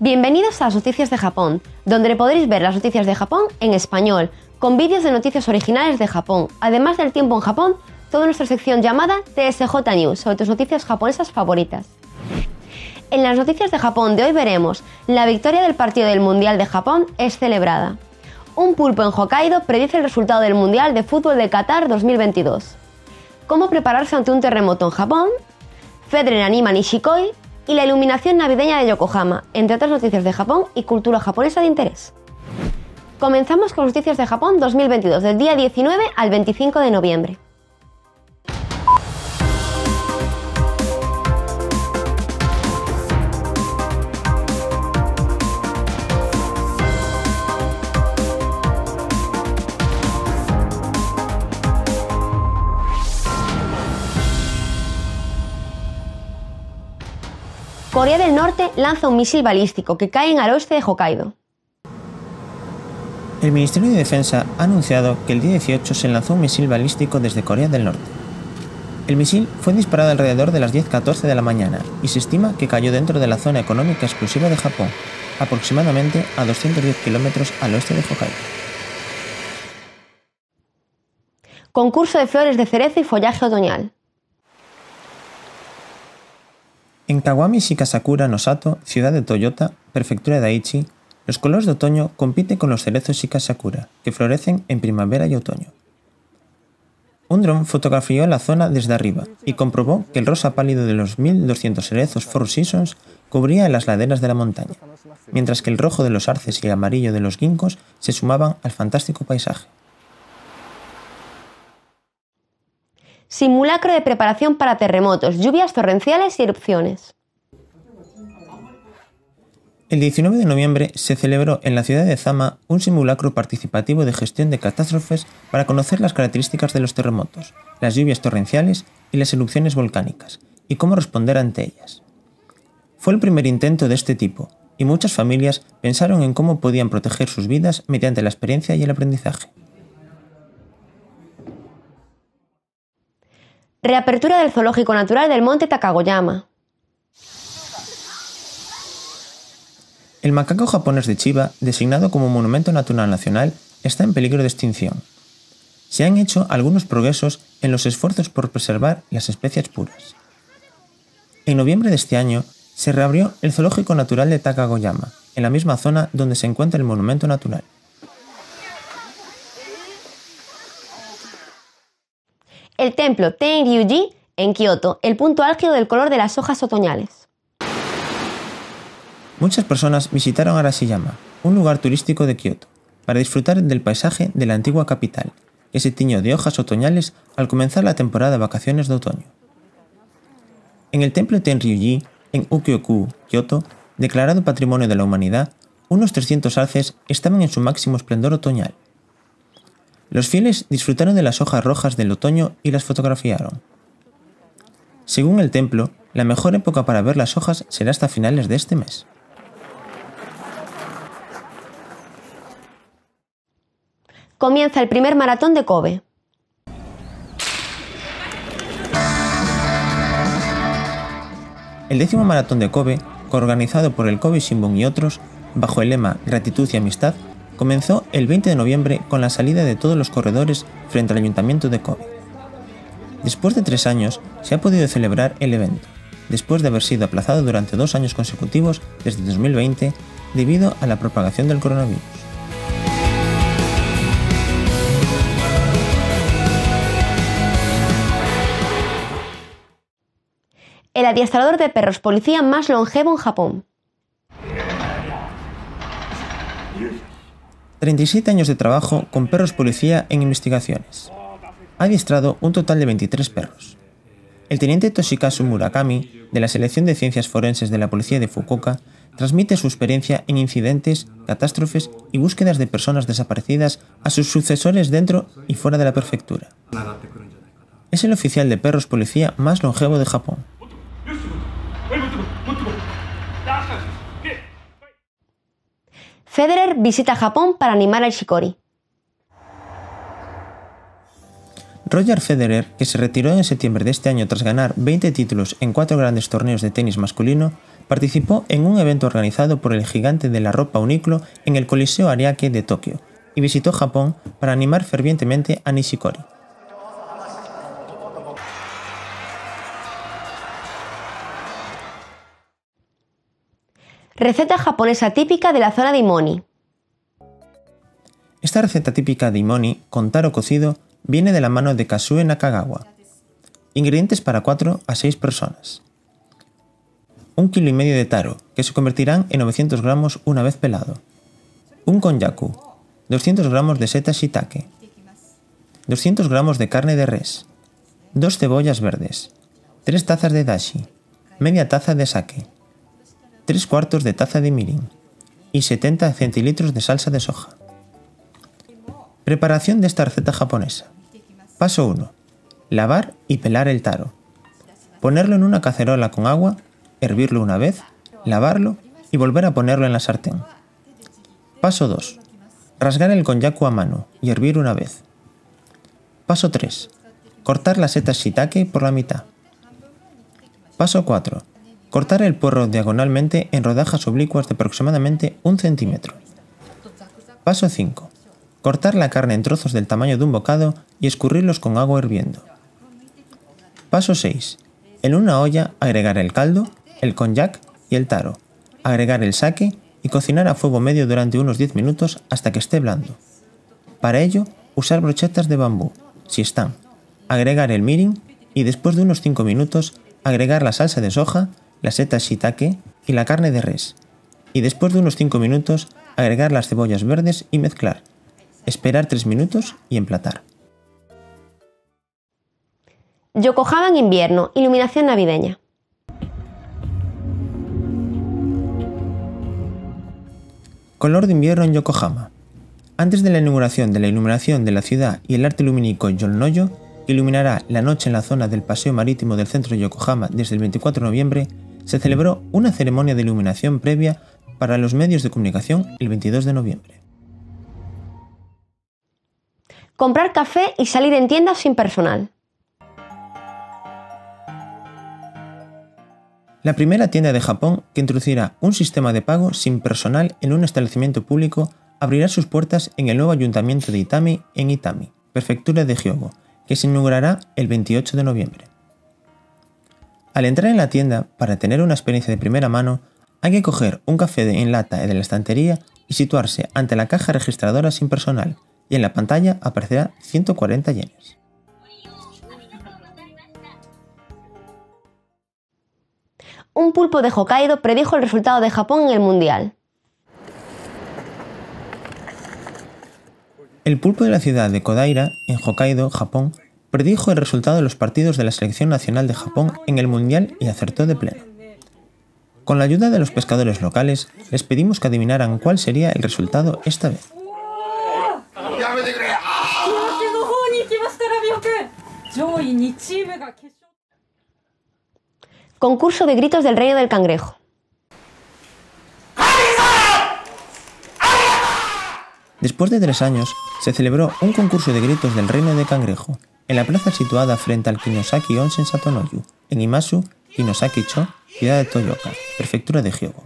Bienvenidos a las noticias de Japón, donde podréis ver las noticias de Japón en español, con vídeos de noticias originales de Japón, además del tiempo en Japón, toda nuestra sección llamada TSJ News, sobre tus noticias japonesas favoritas. En las noticias de Japón de hoy veremos, la victoria del partido del Mundial de Japón es celebrada. Un pulpo en Hokkaido predice el resultado del Mundial de Fútbol de Qatar 2022. Cómo prepararse ante un terremoto en Japón, Federer anima a Nishikoi, y la iluminación navideña de Yokohama, entre otras noticias de Japón y cultura japonesa de interés. Comenzamos con las noticias de Japón 2022, del día 19 al 25 de noviembre. Corea del Norte lanza un misil balístico que cae en el oeste de Hokkaido. El Ministerio de Defensa ha anunciado que el día 18 se lanzó un misil balístico desde Corea del Norte. El misil fue disparado alrededor de las 10:14 de la mañana y se estima que cayó dentro de la zona económica exclusiva de Japón, aproximadamente a 210 kilómetros al oeste de Hokkaido. Concurso de flores de cerezo y follaje otoñal. En Kawami Shikasakura no Sato, ciudad de Toyooka, prefectura de Aichi, los colores de otoño compiten con los cerezos Shikasakura, que florecen en primavera y otoño. Un dron fotografió la zona desde arriba y comprobó que el rosa pálido de los 1.200 cerezos Four Seasons cubría las laderas de la montaña, mientras que el rojo de los arces y el amarillo de los ginkgos se sumaban al fantástico paisaje. Simulacro de preparación para terremotos, lluvias torrenciales y erupciones. El 19 de noviembre se celebró en la ciudad de Zama un simulacro participativo de gestión de catástrofes para conocer las características de los terremotos, las lluvias torrenciales y las erupciones volcánicas, y cómo responder ante ellas. Fue el primer intento de este tipo, y muchas familias pensaron en cómo podían proteger sus vidas mediante la experiencia y el aprendizaje. Reapertura del zoológico natural del monte Takagoyama. El macaco japonés de Chiba, designado como Monumento Natural Nacional, está en peligro de extinción. Se han hecho algunos progresos en los esfuerzos por preservar las especies puras. En noviembre de este año, se reabrió el zoológico natural de Takagoyama, en la misma zona donde se encuentra el monumento natural. El templo Tenryuji en Kioto, el punto álgido del color de las hojas otoñales. Muchas personas visitaron Arashiyama, un lugar turístico de Kioto, para disfrutar del paisaje de la antigua capital, que se tiñó de hojas otoñales al comenzar la temporada de vacaciones de otoño. En el templo Tenryuji, en Ukyoku, Kioto, declarado Patrimonio de la Humanidad, unos 300 arces estaban en su máximo esplendor otoñal. Los fieles disfrutaron de las hojas rojas del otoño y las fotografiaron. Según el templo, la mejor época para ver las hojas será hasta finales de este mes. Comienza el primer maratón de Kobe. El 10º maratón de Kobe, organizado por el Kobe Shimbun y otros, bajo el lema Gratitud y Amistad, comenzó el 20 de noviembre con la salida de todos los corredores frente al Ayuntamiento de Kobe. Después de 3 años, se ha podido celebrar el evento, después de haber sido aplazado durante 2 años consecutivos desde 2020 debido a la propagación del coronavirus. El adiestrador de perros policía más longevo en Japón. 37 años de trabajo con perros policía en investigaciones. Ha adiestrado un total de 23 perros. El teniente Toshikazu Murakami, de la Selección de Ciencias Forenses de la Policía de Fukuoka, transmite su experiencia en incidentes, catástrofes y búsquedas de personas desaparecidas a sus sucesores dentro y fuera de la prefectura. Es el oficial de perros policía más longevo de Japón. Federer visita Japón para animar al Nishikori. Roger Federer, que se retiró en septiembre de este año tras ganar 20 títulos en 4 grandes torneos de tenis masculino, participó en un evento organizado por el gigante de la ropa Uniqlo en el Coliseo Ariake de Tokio y visitó Japón para animar fervientemente a Nishikori. Receta japonesa típica de la zona de Imoni. Esta receta típica de Imoni, con taro cocido, viene de la mano de Kasue Nakagawa. Ingredientes para 4 a 6 personas. 1,5 kg de taro, que se convertirán en 900 gramos una vez pelado. Un konjaku, 200 gramos de seta shiitake, 200 gramos de carne de res, 2 cebollas verdes, 3 tazas de dashi, media taza de sake, 3 cuartos de taza de mirin y 70 centilitros de salsa de soja. Preparación de esta receta japonesa. Paso 1. Lavar y pelar el taro. Ponerlo en una cacerola con agua, hervirlo una vez, lavarlo y volver a ponerlo en la sartén. Paso 2. Rasgar el konjaku a mano y hervir una vez. Paso 3. Cortar las setas shiitake por la mitad. Paso 4. Cortar el puerro diagonalmente en rodajas oblicuas de aproximadamente 1 centímetro. Paso 5. Cortar la carne en trozos del tamaño de un bocado y escurrirlos con agua hirviendo. Paso 6. En una olla agregar el caldo, el konjac y el taro. Agregar el sake y cocinar a fuego medio durante unos 10 minutos hasta que esté blando. Para ello, usar brochetas de bambú, si están. Agregar el mirin y después de unos 5 minutos agregar la salsa de soja, las setas shiitake y la carne de res, y después de unos 5 minutos agregar las cebollas verdes y mezclar, esperar 3 minutos y emplatar. Yokohama en invierno, iluminación navideña. Color de invierno en Yokohama. Antes de la inauguración de la iluminación de la ciudad y el arte lumínico Yonnoyo, que iluminará la noche en la zona del paseo marítimo del centro de Yokohama desde el 24 de noviembre, se celebró una ceremonia de iluminación previa para los medios de comunicación el 22 de noviembre. Comprar café y salir en tiendas sin personal. La primera tienda de Japón que introducirá un sistema de pago sin personal en un establecimiento público abrirá sus puertas en el nuevo ayuntamiento de Itami en Itami, prefectura de Hyogo, que se inaugurará el 28 de noviembre. Al entrar en la tienda, para tener una experiencia de primera mano, hay que coger un café en lata de la estantería y situarse ante la caja registradora sin personal, y en la pantalla aparecerá 140 yenes. Un pulpo de Hokkaido predijo el resultado de Japón en el Mundial. El pulpo de la ciudad de Kodaira, en Hokkaido, Japón, predijo el resultado de los partidos de la selección nacional de Japón en el Mundial y acertó de pleno. Con la ayuda de los pescadores locales, les pedimos que adivinaran cuál sería el resultado esta vez. Concurso de gritos del Reino del Cangrejo. Después de 3 años, se celebró un concurso de gritos del Reino del Cangrejo en la plaza situada frente al Kinosaki Onsen Satonoyu, en Imazu, Kinosaki-cho, ciudad de Toyooka, prefectura de Hyogo.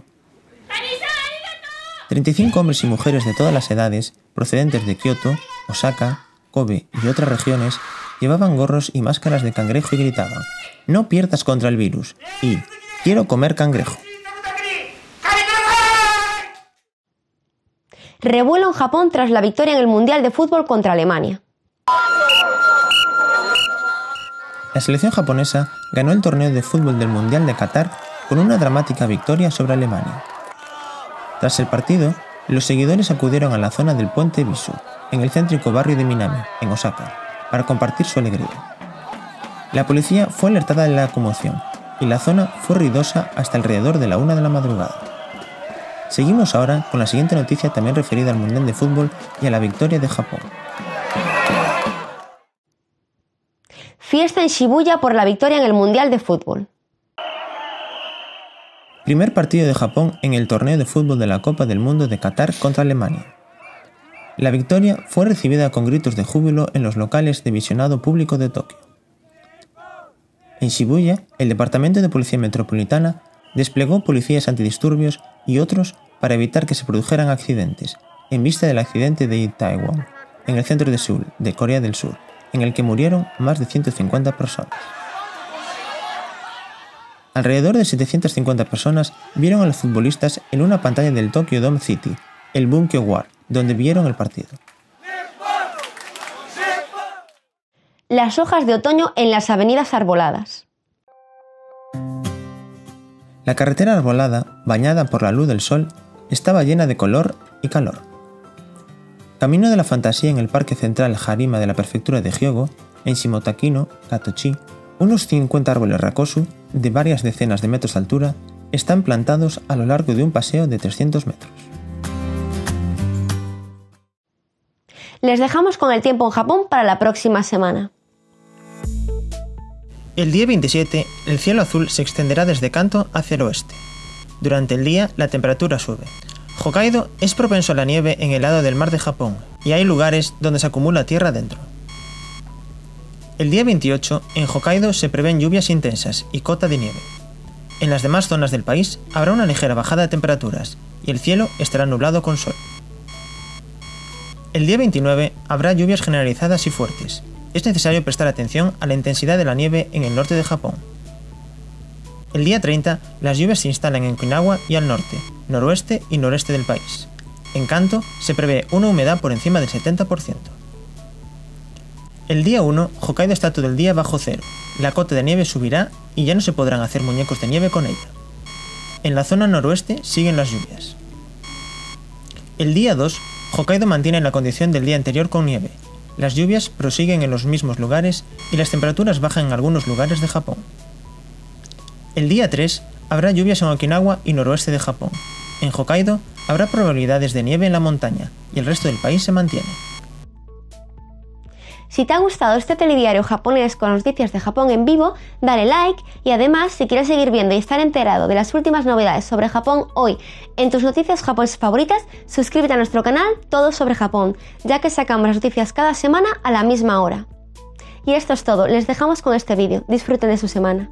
35 hombres y mujeres de todas las edades, procedentes de Kioto, Osaka, Kobe y otras regiones, llevaban gorros y máscaras de cangrejo y gritaban: "No pierdas contra el virus" y "Quiero comer cangrejo". Revuelo en Japón tras la victoria en el Mundial de Fútbol contra Alemania. La selección japonesa ganó el torneo de fútbol del Mundial de Qatar con una dramática victoria sobre Alemania. Tras el partido, los seguidores acudieron a la zona del puente Bisu, en el céntrico barrio de Minami, en Osaka, para compartir su alegría. La policía fue alertada de la conmoción y la zona fue ruidosa hasta alrededor de la 1 de la madrugada. Seguimos ahora con la siguiente noticia, también referida al Mundial de Fútbol y a la victoria de Japón. Fiesta en Shibuya por la victoria en el Mundial de Fútbol. Primer partido de Japón en el torneo de fútbol de la Copa del Mundo de Qatar contra Alemania. La victoria fue recibida con gritos de júbilo en los locales de visionado público de Tokio. En Shibuya, el Departamento de Policía Metropolitana desplegó policías antidisturbios y otros para evitar que se produjeran accidentes, en vista del accidente de Itaewon, en el centro de Seúl, de Corea del Sur, en el que murieron más de 150 personas. Alrededor de 750 personas vieron a los futbolistas en una pantalla del Tokyo Dome City, el Bunkyo Ward, donde vieron el partido. Las hojas de otoño en las avenidas arboladas. La carretera arbolada, bañada por la luz del sol, estaba llena de color y calor. Camino de la fantasía en el parque central Harima de la prefectura de Hyogo, en Shimotakino, Katochi, unos 50 árboles rakosu de varias decenas de metros de altura están plantados a lo largo de un paseo de 300 metros. Les dejamos con el tiempo en Japón para la próxima semana. El día 27, el cielo azul se extenderá desde Kanto hacia el oeste. Durante el día, la temperatura sube. Hokkaido es propenso a la nieve en el lado del mar de Japón, y hay lugares donde se acumula tierra dentro. El día 28, en Hokkaido se prevén lluvias intensas y cota de nieve. En las demás zonas del país habrá una ligera bajada de temperaturas, y el cielo estará nublado con sol. El día 29, habrá lluvias generalizadas y fuertes. Es necesario prestar atención a la intensidad de la nieve en el norte de Japón. El día 30, las lluvias se instalan en Okinawa y al norte, noroeste y noreste del país. En Kanto, se prevé una humedad por encima del 70%. El día 1, Hokkaido está todo el día bajo cero. La cota de nieve subirá y ya no se podrán hacer muñecos de nieve con ella. En la zona noroeste siguen las lluvias. El día 2, Hokkaido mantiene la condición del día anterior con nieve. Las lluvias prosiguen en los mismos lugares y las temperaturas bajan en algunos lugares de Japón. El día 3, habrá lluvias en Okinawa y noroeste de Japón. En Hokkaido, habrá probabilidades de nieve en la montaña y el resto del país se mantiene. Si te ha gustado este telediario japonés con noticias de Japón en vivo, dale like y además, si quieres seguir viendo y estar enterado de las últimas novedades sobre Japón hoy en tus noticias japonesas favoritas, suscríbete a nuestro canal Todo sobre Japón, ya que sacamos las noticias cada semana a la misma hora. Y esto es todo, les dejamos con este vídeo, disfruten de su semana.